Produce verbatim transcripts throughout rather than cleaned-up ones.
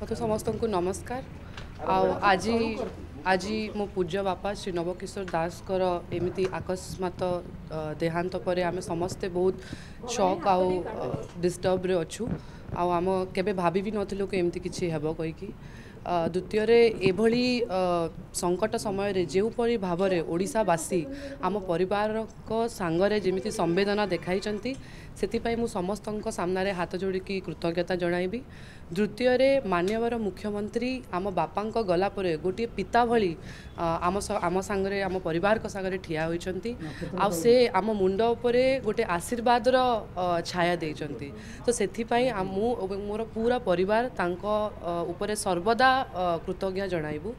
मत समस्त को नमस्कार। आज आज मो पूज्य बापा श्री नवकिशोर दास एमती आकस्मात देहांत पर आम समस्ते बहुत शॉक आउ डिस्टर्ब रे अच्छू आम के भाभी भी नथिलु के एमती किछि हेबो कहि कि द्वितीयरे एभली संकट समय रे जेउपरि भावरे ओडिसावासी आम परिवार को सांगरे जेमिति संवेदना देखाइचंती सेति पई मु समस्तक सामने हाथ जोड़ी की कृतज्ञता जणाइबी। द्वितीयरे मान्यवर मुख्यमंत्री आम बापांक गला परे गोटे पिता भली आम आम सांगरे आम परिवार को सांगरे ठिया होइचंती आ से आम मुंड उपरे गोटे आशीर्वाद रो छाया देइचंती। तो सेति पई मु मोर पूरा परिवार तांको उपरे सर्वदा कृतज्ञ जणाइबू।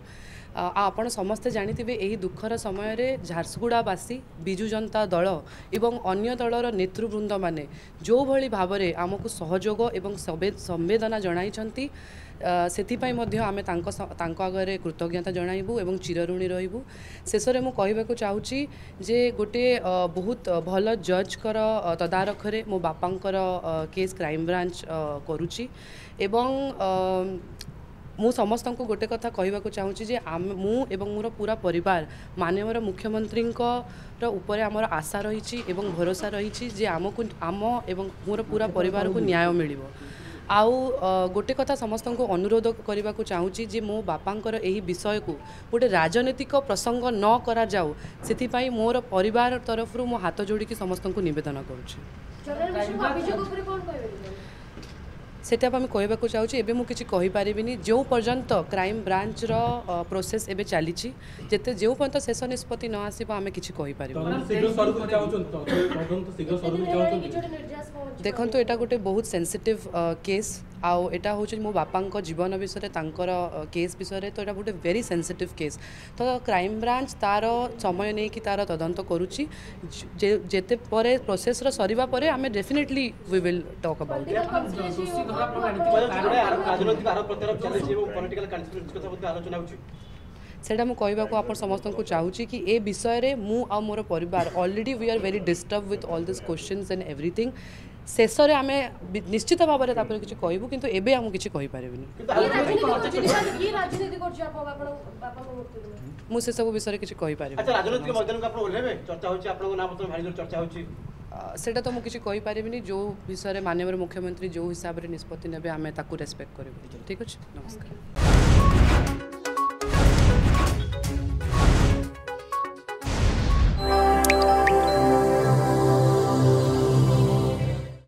आपण समस्ते जानिथिबे एही दुखर समय रे झारसुगुड़ावासी बिजु जनता दल एवं अन्य दलर नेतृवृंद माने जो भली भावरे आमकु सहयोग एवं संवेदना जणाइछंती सेथिपाई मध्य आमे तांको तांको आगरे कृतज्ञता जणाइबू एवं चिरऋणी रहिबू। शेषरे मु कहिबाकु चाहूची जे गोटे बहुत भल जज कर तदारखरे मो बापांकर केस क्राइम ब्रांच करूची एवं मु समस्त को गोटे कथा कहवाक चाहूँगी मु एवं मोर पूरा परिवार मानवर मुख्यमंत्री उपरे आमर आशा रही एवं भरोसा रही जे आमको आम एवं मोर पूरा परिवार को न्याय मिल। आउ गोटे कथा समस्त को अनुरोध करने को चाहूँगी जे मो बापांकर एही विषय को गोटे राजनीतिक प्रसंग न करा जाऊ से मोर परिवार तरफ मो हाथ जोड़ी समस्त को निवेदन करुँच। सेटा आम कहवाक चाहूँ एवं मुझे कहीपरि जो पर्यंत क्राइम ब्रांच रो प्रोसेस एवं चली जो पर्यंत शेष निष्पत्ति न आसो आम कि देखो यहाँ गोटे बहुत सेंसिटिव केस आउ एटा हूँ मो बापा जीवन विषय केस विषय तो यहाँ गोटे वेरी सेंसिटिव केस तो क्राइम ब्रांच तार समय नहीं कि तार तदंत करुच्ची जेते प्रोसेस सरिबा परे आम definitely we will talk about सेटा मु कहवाक आप समस्त को चाहूँगी कि ए विषय रे मु आ मोर परिवार already we are very disturb with all this questions and everything शेष रे आमे निश्चित भाव में किसी कहूँ कितु एबे आम किसी मु से सब विषय किसी सेटा तो मुझे कहीपरि जो विषय माननीय मुख्यमंत्री जो हिसाब से निष्पत्ति नेबे आमे ताकु रेस्पेक्ट करें। ठीक अच्छे नमस्कार।